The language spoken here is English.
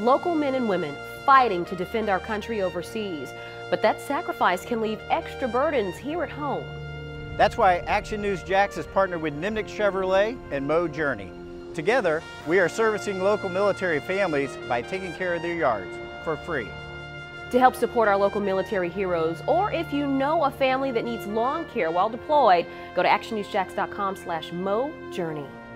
local men and women fighting to defend our country overseas. But that sacrifice can leave extra burdens here at home. That's why Action News Jax has partnered with Nimnicht Chevrolet and Mow Journey. Together, we are servicing local military families by taking care of their yards for free. To help support our local military heroes, or if you know a family that needs lawn care while deployed, go to actionnewsjax.com/mowjourney.